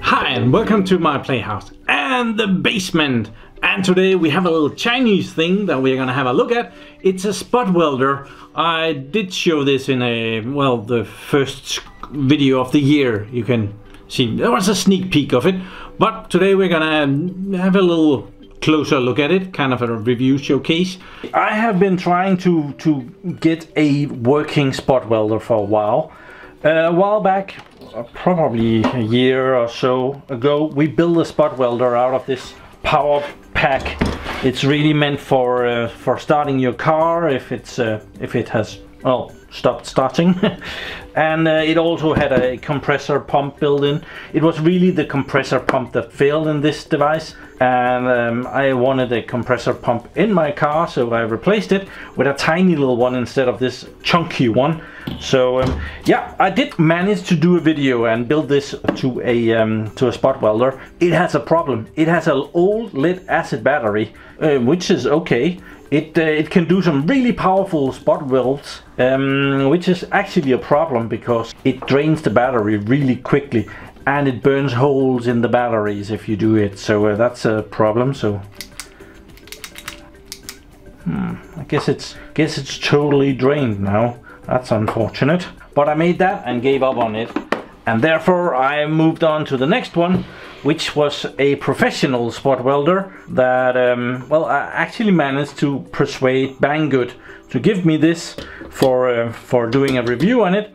Hi and welcome to my playhouse and the basement, and today we have a little Chinese thing that we're gonna have a look at. It's a spot welder. I did show this in the first video of the year. You can see there was a sneak peek of it, but today we're gonna have a little closer look at it, kind of a review showcase. I have been trying to get a working spot welder for a while back, probably a year or so ago. We built a spot welder out of this power pack. It's really meant for starting your car if it has stopped starting. And it also had a compressor pump built in. It was really the compressor pump that failed in this device, and I wanted a compressor pump in my car, so I replaced it with a tiny little one instead of this chunky one. So yeah, I did manage to do a video and build this to a spot welder. It has a problem. It has an old lead-acid battery, which is okay. It can do some really powerful spot welds, which is actually a problem because it drains the battery really quickly and it burns holes in the batteries if you do it. So that's a problem. So I guess it's totally drained now. That's unfortunate, but I made that and gave up on it, and therefore I moved on to the next one, which was a professional spot welder that, I actually managed to persuade Banggood to give me this for doing a review on it.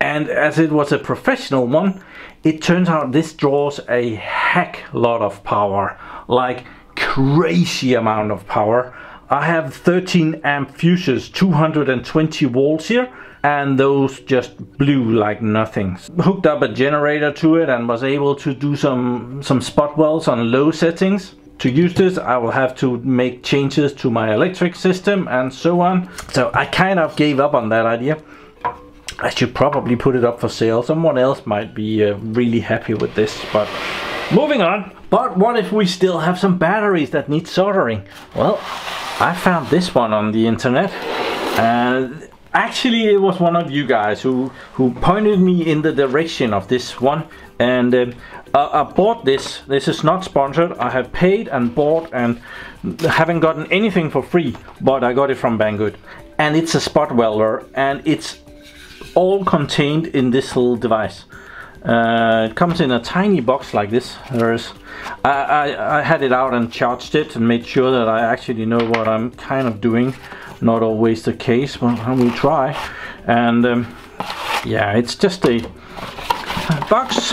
And as it was a professional one, it turns out this draws a heck lot of power, like crazy amount of power. I have 13 amp fuses, 220 volts here, and those just blew like nothing. Hooked up a generator to it and was able to do some spot welds on low settings. To use this, I will have to make changes to my electric system and so on. So I kind of gave up on that idea. I should probably put it up for sale. Someone else might be really happy with this, but moving on. But what if we still have some batteries that need soldering? Well, I found this one on the internet, and actually it was one of you guys who pointed me in the direction of this one, and I bought this is not sponsored. I have paid and bought and haven't gotten anything for free, but I got it from Banggood, and it's a spot welder, and it's all contained in this little device. It comes in a tiny box like this. I had it out and charged it and made sure that I actually know what I'm kind of doing. Not always the case, but I will try. And yeah, it's just a box.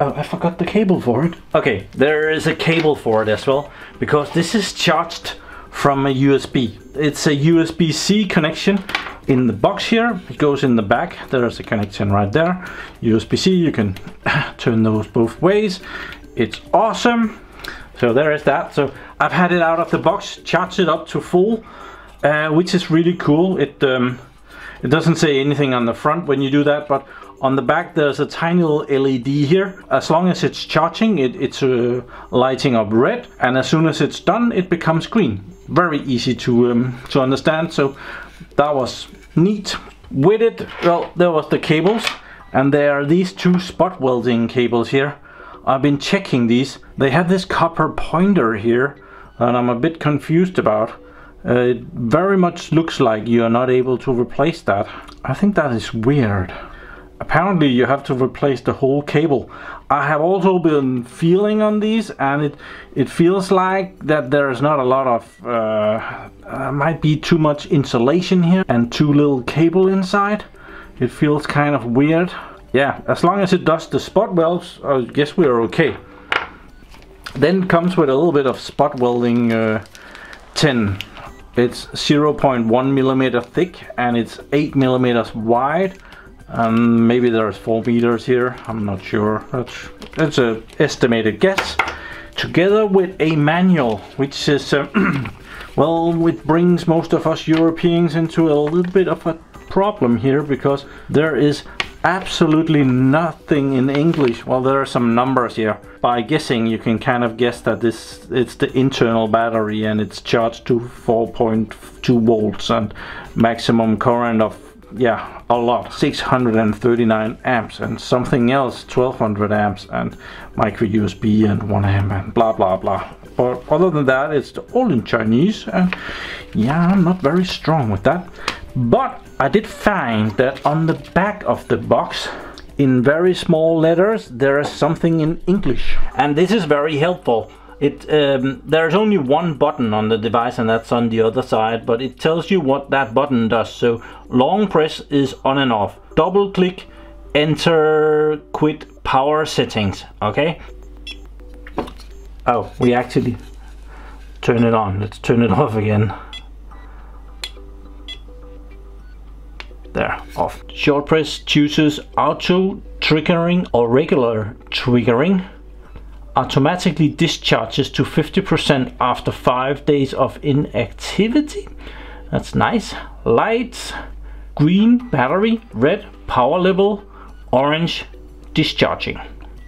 Oh, I forgot the cable for it. Okay, there is a cable for it as well, because this is charged from a USB. It's a USB-C connection in the box here. It goes in the back. There's a connection right there. USB-C, you can turn those both ways. It's awesome. So there is that. So I've had it out of the box, charged it up to full. Which is really cool. It doesn't say anything on the front when you do that, but on the back there's a tiny little LED here. As long as it's charging, it's lighting up red, and as soon as it's done, it becomes green. Very easy to understand. So that was neat. With it, well, there was the cables, and there are these two spot welding cables here. I've been checking these. They have this copper pointer here, and I'm a bit confused about. It very much looks like you are not able to replace that. I think that is weird. Apparently you have to replace the whole cable. I have also been feeling on these, and it feels like that there is not a lot of might be too much insulation here and too little cable inside. It feels kind of weird. Yeah, as long as it does the spot welds, I guess we are okay. Then it comes with a little bit of spot welding tin. It's 0.1 millimeter thick, and it's 8 millimeters wide, and maybe there's 4 meters here. I'm not sure. That's an estimated guess. Together with a manual, which is it brings most of us Europeans into a little bit of a problem here, because there is absolutely nothing in English. Well, there are some numbers here. By guessing, you can kind of guess that it's the internal battery, and it's charged to 4.2 volts and maximum current of yeah, a lot, 639 amps and something else, 1200 amps and micro USB and 1 amp and blah blah blah. But other than that, it's all in Chinese, and yeah, I'm not very strong with that. But I did find that on the back of the box, in very small letters, there is something in English, and this is very helpful. It there's only one button on the device, and that's on the other side, but it tells you what that button does. So long press is on and off, double click, enter, quit power settings. Okay, oh, we actually turn it on. Let's turn it off again. There, off. Short press chooses auto triggering or regular triggering. Automatically discharges to 50% after 5 days of inactivity. That's nice. Lights, green battery, red power level, orange discharging.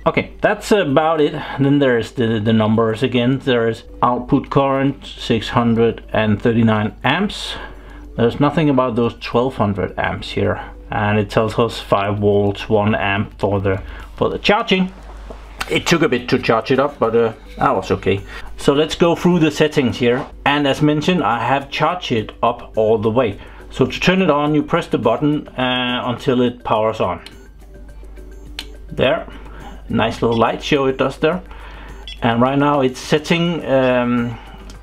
Okay, that's about it. Then there's the numbers again. There's output current 639 amps. There's nothing about those 1200 amps here. And it tells us 5 volts, 1 amp for the charging. It took a bit to charge it up, but that was okay. So let's go through the settings here. And as mentioned, I have charged it up all the way. So to turn it on, you press the button until it powers on. There, nice little light show it does there. And right now it's setting,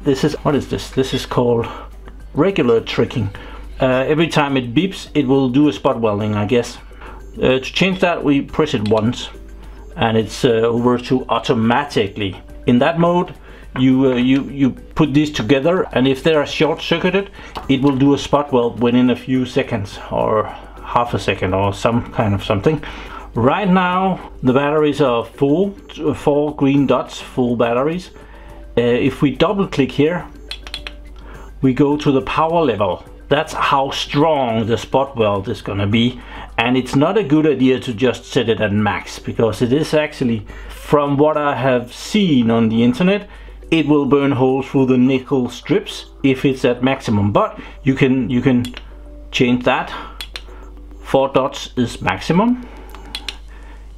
this is, what is this? This is called regular triggering. Every time it beeps, it will do a spot welding, I guess. To change that, we press it once. And it's over to automatically. In that mode, you put these together, and if they are short-circuited, it will do a spot weld within a few seconds or half a second or some kind of something. Right now, the batteries are full, 4 green dots, full batteries. If we double-click here, we go to the power level. That's how strong the spot weld is gonna be, and it's not a good idea to just set it at max, because it is actually, from what I have seen on the internet, it will burn holes through the nickel strips if it's at maximum. But you can change that. 4 dots is maximum.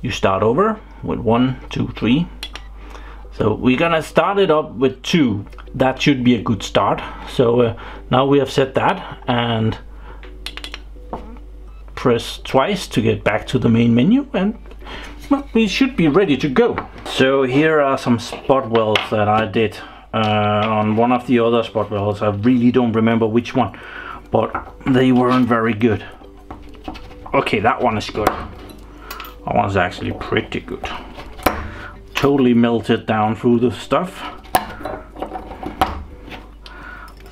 You start over with 1, 2, 3. So we're gonna start it up with 2. That should be a good start. So now we have set that, and press twice to get back to the main menu, and well, we should be ready to go. So here are some spot welds that I did on one of the other spot welds. I really don't remember which one, but they weren't very good. Okay, that one is good. That one's actually pretty good. Totally melted down through the stuff.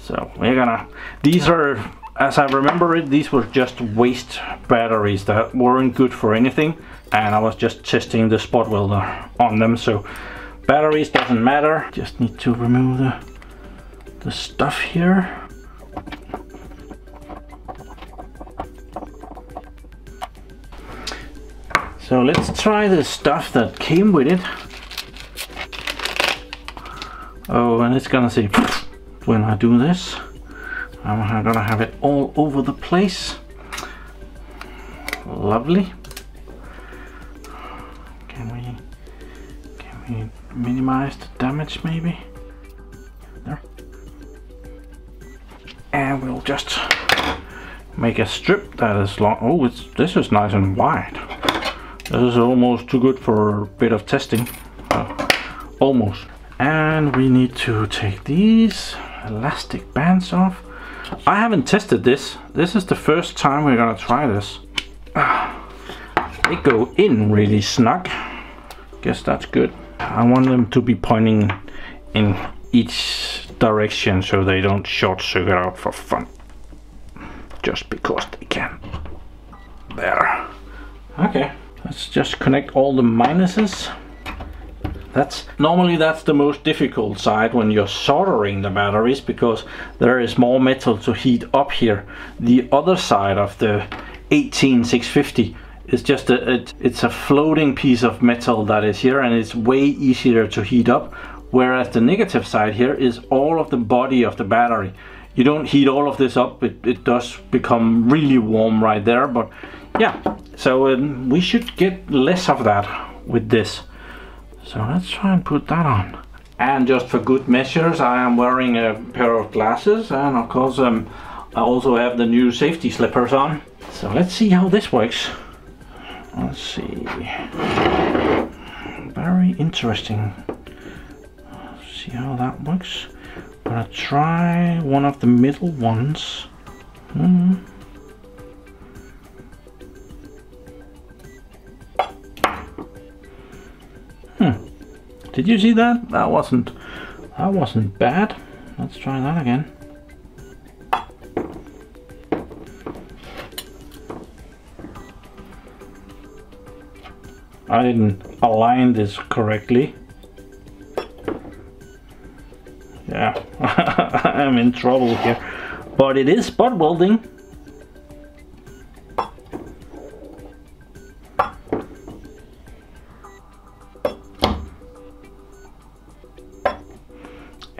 So we're gonna, these are, as I remember it, these were just waste batteries that weren't good for anything, and I was just testing the spot welder on them. So batteries doesn't matter, just need to remove the stuff here. So let's try the stuff that came with it. Oh, and it's gonna say when I do this. I'm gonna have it all over the place. Lovely. Can we minimize the damage maybe? There. And we'll just make a strip that is long. Oh, this is nice and wide. This is almost too good for a bit of testing. Almost. And we need to take these elastic bands off. I haven't tested this. This is the first time we're gonna try this. They go in really snug. Guess that's good. I want them to be pointing in each direction so they don't short circuit out for fun. Just because they can. There. Okay. Let's just connect all the minuses. Normally that's the most difficult side when you're soldering the batteries, because there is more metal to heat up here. The other side of the 18650 is just it's a floating piece of metal that is here, and it's way easier to heat up. Whereas the negative side here is all of the body of the battery. You don't heat all of this up, it does become really warm right there, but yeah, so we should get less of that with this. So let's try and put that on. And just for good measures, I am wearing a pair of glasses, and of course I also have the new safety slippers on. So let's see how this works. Let's see. Very interesting. Let's see how that works. I'm gonna try one of the middle ones. Did you see that? That wasn't bad. Let's try that again. I didn't align this correctly. Yeah, I'm in trouble here. But it is spot welding.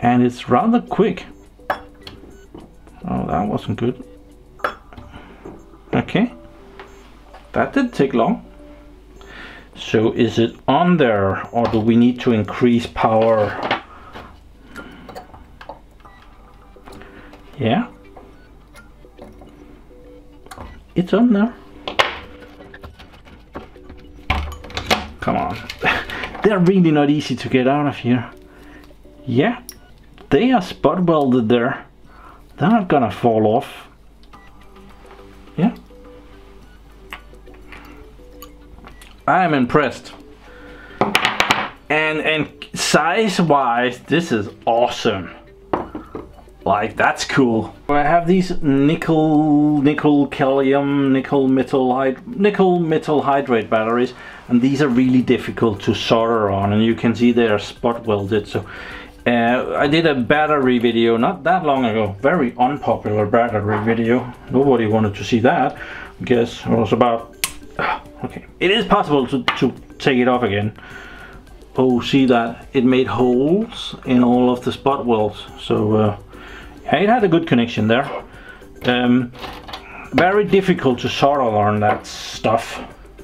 And it's rather quick. Oh, that wasn't good. Okay. That did take long. So is it on there, or do we need to increase power? Yeah. It's on there. Come on. They're really not easy to get out of here. Yeah. They are spot welded there. They're not gonna fall off. Yeah. I am impressed. And size-wise, this is awesome. Like, that's cool. I have these nickel metal hydride batteries, and these are really difficult to solder on, and you can see they are spot welded. So. I did a battery video not that long ago, very unpopular battery video. Nobody wanted to see that. I guess it was about... Okay, it is possible to take it off again. Oh, see that? It made holes in all of the spot welds. So it had a good connection there. Very difficult to solder on that stuff.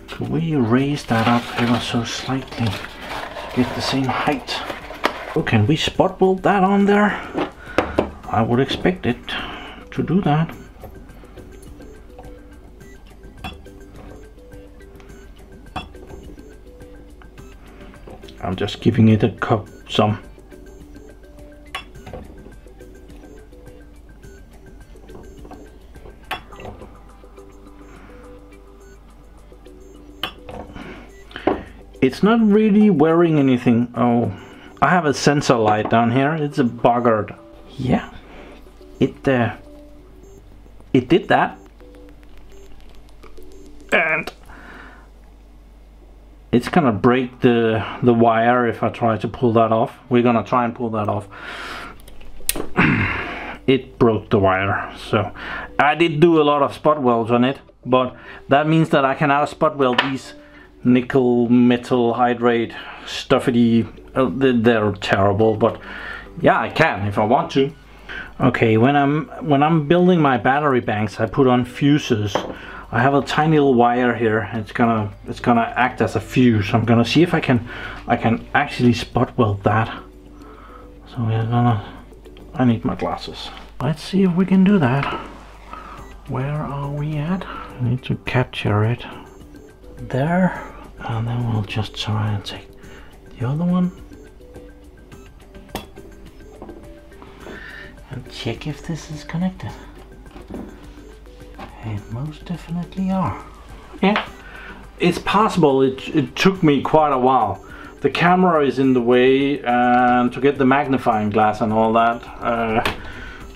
Could we raise that up ever so slightly? Get the same height. Oh, can we spot weld that on there? I would expect it to do that. I'm just giving it a cup some. It's not really wearing anything. Oh. I have a sensor light down here. It's a buggered. Yeah, it did that, and it's gonna break the wire if I try to pull that off. We're gonna try and pull that off. It broke the wire, so I did do a lot of spot welds on it, but that means that I can now spot weld these nickel metal hydride stuffy. They're terrible, but yeah, I can if I want to. Okay, when I'm building my battery banks, I put on fuses. I have a tiny little wire here. It's gonna act as a fuse. I'm gonna see if I can actually spot weld that. So we're gonna. I need my glasses. Let's see if we can do that. Where are we at? I need to capture it. There, and then we'll just try and take the other one and check if this is connected. It most definitely are. Yeah, it's possible. It took me quite a while. The camera is in the way, and to get the magnifying glass and all that,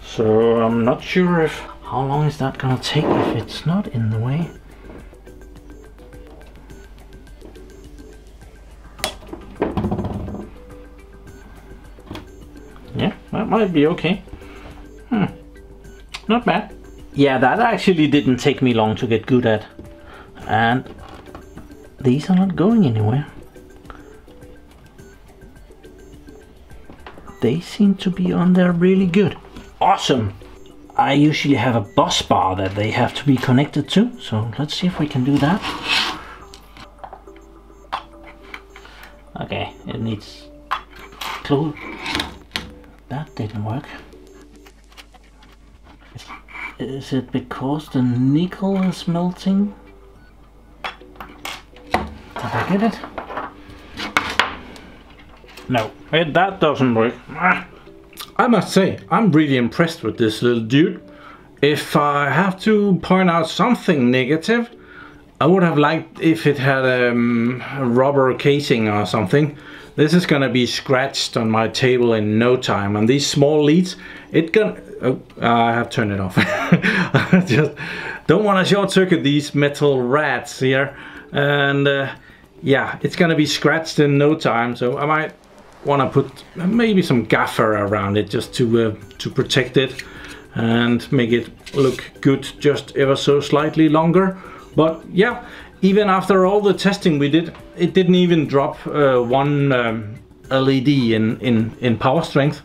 so I'm not sure if how long is that gonna take if it's not in the way. That might be okay. Not bad. Yeah, that actually didn't take me long to get good at. And these are not going anywhere. They seem to be on there really good. Awesome. I usually have a bus bar that they have to be connected to, so let's see if we can do that. Okay, it needs glue. That didn't work. Is it because the nickel is melting? Did I get it? No, that doesn't work. I must say, I'm really impressed with this little dude. If I have to point out something negative, I would have liked if it had a rubber casing or something. This is gonna be scratched on my table in no time. And these small leads, it can... Oh, I have turned it off. I just don't want to short circuit these metal rats here. And yeah, it's gonna be scratched in no time, so I might want to put maybe some gaffer around it just to protect it and make it look good just ever so slightly longer. But yeah, even after all the testing we did, it didn't even drop one LED in power strength.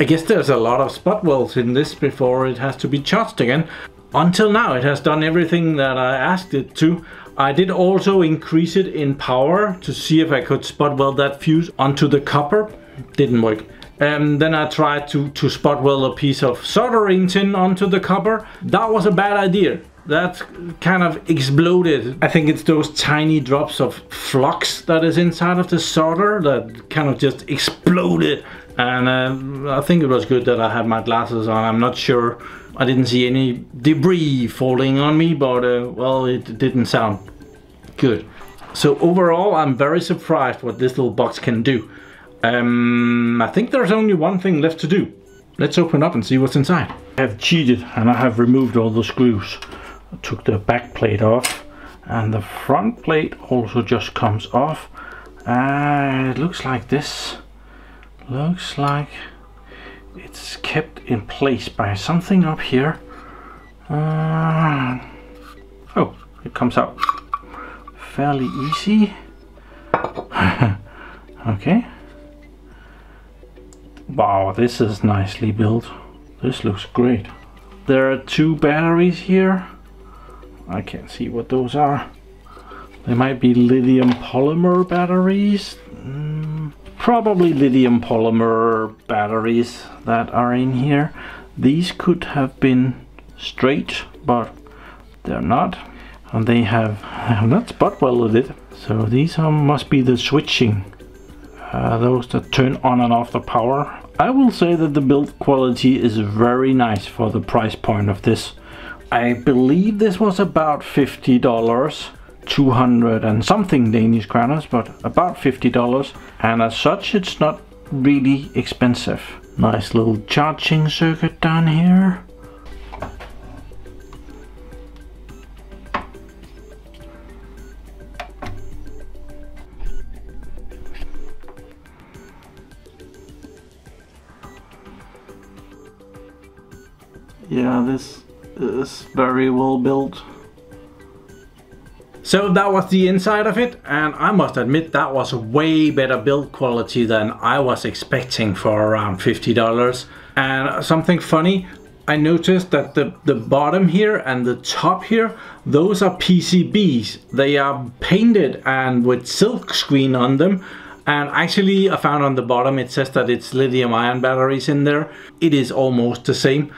I guess there's a lot of spot welds in this before it has to be charged again. Until now it has done everything that I asked it to. I did also increase it in power to see if I could spot weld that fuse onto the copper. Didn't work. Then I tried to spot weld a piece of soldering tin onto the copper. That was a bad idea. That kind of exploded. I think it's those tiny drops of flux that is inside of the solder that kind of just exploded. And I think it was good that I had my glasses on. I'm not sure. I didn't see any debris falling on me, but well, it didn't sound good. So overall, I'm very surprised what this little box can do. I think there's only one thing left to do. Let's open up and see what's inside. I have cheated and I have removed all the screws. I took the back plate off and the front plate also just comes off. It looks like this. Looks like it's kept in place by something up here. Oh, it comes out fairly easy. Okay. Wow, this is nicely built. This looks great. There are two batteries here. I can't see what those are. They might be lithium polymer batteries. Probably lithium polymer batteries that are in here. These could have been straight, but they're not. And they have not spot welded it. So these are, must be the switching. Those that turn on and off the power. I will say that the build quality is very nice for the price point of this. I believe this was about $50. 200 and something Danish kroners, but about $50, and as such it's not really expensive. Nice little charging circuit down here. Yeah, this is very well built. So that was the inside of it, and I must admit that was way better build quality than I was expecting for around $50. And something funny, I noticed that the bottom here and the top here, those are PCBs. They are painted and with silk screen on them. And actually I found on the bottom it says that it's lithium-ion batteries in there. It is almost the same.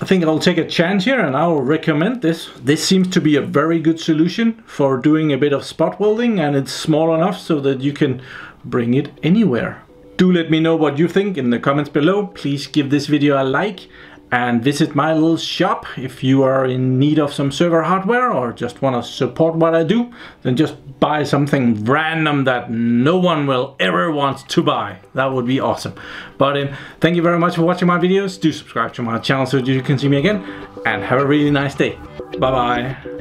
I think I'll take a chance here and I'll recommend this. This seems to be a very good solution for doing a bit of spot welding, and it's small enough so that you can bring it anywhere. Do let me know what you think in the comments below. Please give this video a like and visit my little shop. If you are in need of some server hardware or just want to support what I do, then just buy something random that no one will ever want to buy. That would be awesome. But thank you very much for watching my videos. Do subscribe to my channel so you can see me again, and have a really nice day. Bye bye.